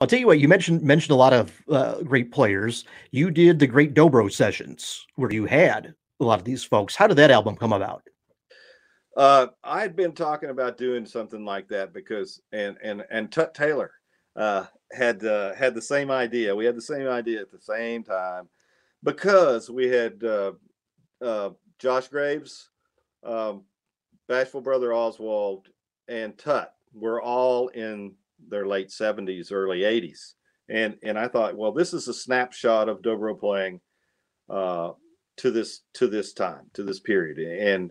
I'll tell you what, you mentioned a lot of great players. You did the Great Dobro Sessions where you had a lot of these folks. How did that album come about? I had been talking about doing something like that because, and Tut Taylor had the same idea. We had the same idea at the same time because we had Josh Graves, Bashful Brother Oswald, and Tut were all in their late 70s, early 80s. And I thought, well, this is a snapshot of Dobro playing to this time, to this period. And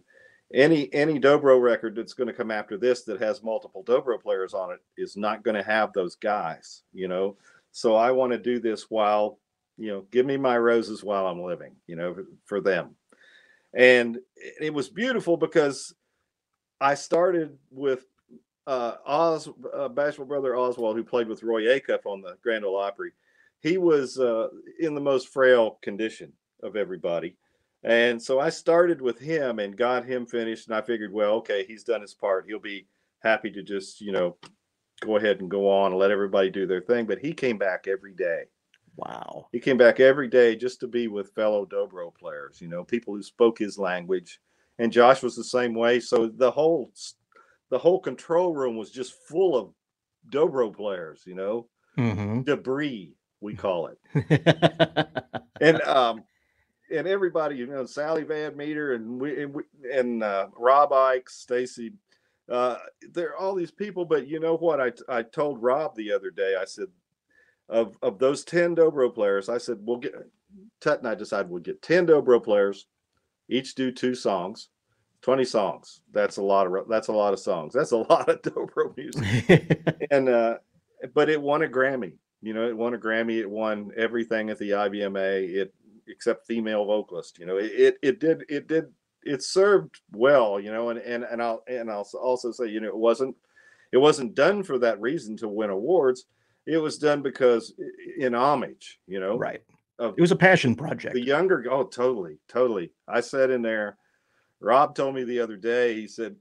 any Dobro record that's going to come after this that has multiple Dobro players on it is not going to have those guys, you know? So I want to do this while, you know, give me my roses while I'm living, you know, for them. And it was beautiful because I started with Bashful Brother Oswald, who played with Roy Acuff on the Grand Ole Opry. He was in the most frail condition of everybody. And so I started with him and got him finished. And I figured, well, okay, he's done his part. He'll be happy to just, you know, go ahead and go on and let everybody do their thing. But he came back every day. Wow. He came back every day just to be with fellow Dobro players, you know, people who spoke his language. And Josh was the same way. So the whole control room was just full of Dobro players, you know, debris, we call it. And everybody, you know, Sally Van Meter and Rob Ickes, Stacy, there are all these people. But you know what? I told Rob the other day, I said, of those 10 Dobro players, I said, Tut and I decided we'll get 10 Dobro players, each do 2 songs, 20 songs. That's a lot of songs. That's a lot of Dobro music. But it won a Grammy, you know, it won a Grammy. It won everything at the IBMA. Except female vocalist, you know, it served well, you know, and I'll also say, you know, it wasn't done for that reason to win awards. It was done because in homage, you know, right. It was a passion project. The younger, oh, totally. I sat in there. Rob told me the other day, he said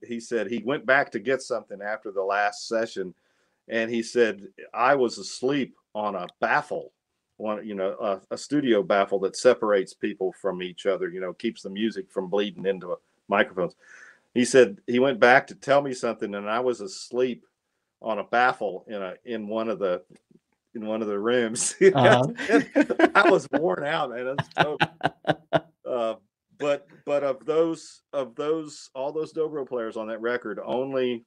he went back to get something after the last session. And he said, I was asleep on a baffle. One, you know, a studio baffle that separates people from each other, you know, keeps the music from bleeding into microphones. He said he went back to tell me something, and I was asleep on a baffle in one of the rooms. I was worn out, man. But of all those Dobro players on that record, only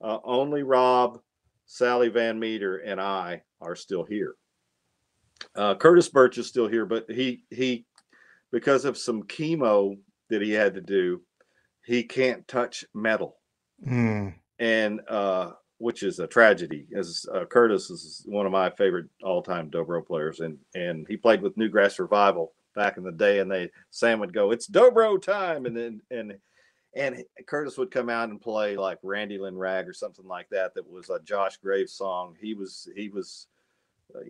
Rob, Sally Van Meter, and I are still here. Curtis Burch is still here, but he because of some chemo that he had to do, he can't touch metal, and which is a tragedy. As Curtis is one of my favorite all-time Dobro players, and he played with New Grass Revival back in the day, and Sam would go, "It's Dobro time," and then Curtis would come out and play like Randy Lynn Rag or something like that. That was a Josh Graves song. He was.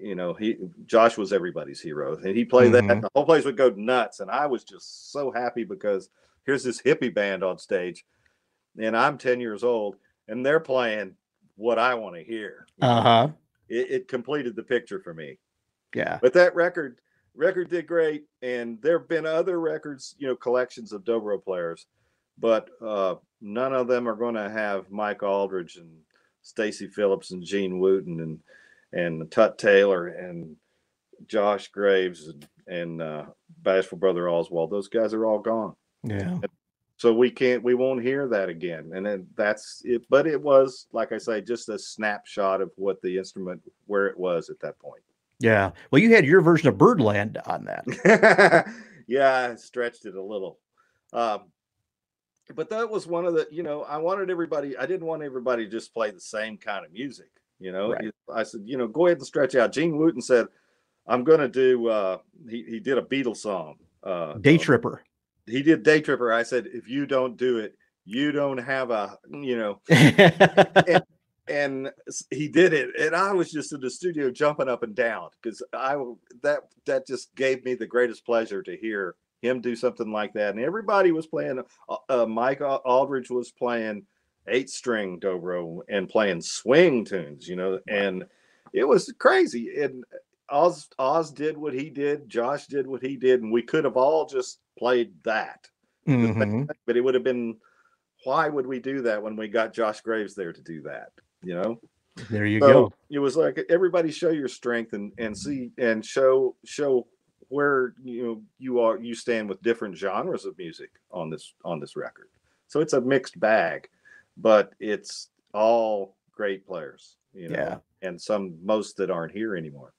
You know, Josh was everybody's hero, and he played that. The whole place would go nuts, and I was just so happy because here's this hippie band on stage, and I'm 10 years old, and they're playing what I want to hear. It completed the picture for me. Yeah, but that record did great, and there have been other records, you know, collections of Dobro players, but none of them are going to have Mike Auldridge and Stacy Phillips and Gene Wooten and Tut Taylor and Josh Graves and Bashful Brother Oswald. Those guys are all gone. Yeah. And so we won't hear that again. And then that's it. But it was, like I say, just a snapshot of what the instrument, where it was at that point. Yeah. Well, you had your version of Birdland on that. Yeah. I stretched it a little. But that was one of the, you know, I didn't want everybody to just play the same kind of music. You know, right. I said, you know, go ahead and stretch out. Gene Wooten said, I'm going to do, he did a Beatles song. Day Tripper. He did Day Tripper. I said, if you don't do it, you don't have a, you know. and he did it. And I was just in the studio jumping up and down because that just gave me the greatest pleasure to hear him do something like that. And everybody was playing, Mike Auldridge was playing 8-string dobro and playing swing tunes, you know, and it was crazy. And Oz did what he did. Josh did what he did. And we could have all just played that. Mm-hmm. But it would have been, why would we do that when we got Josh Graves there to do that? You know? There you go. It was like, everybody show your strength and see and show where you stand with different genres of music on this record. So it's a mixed bag, but it's all great players, and most that aren't here anymore.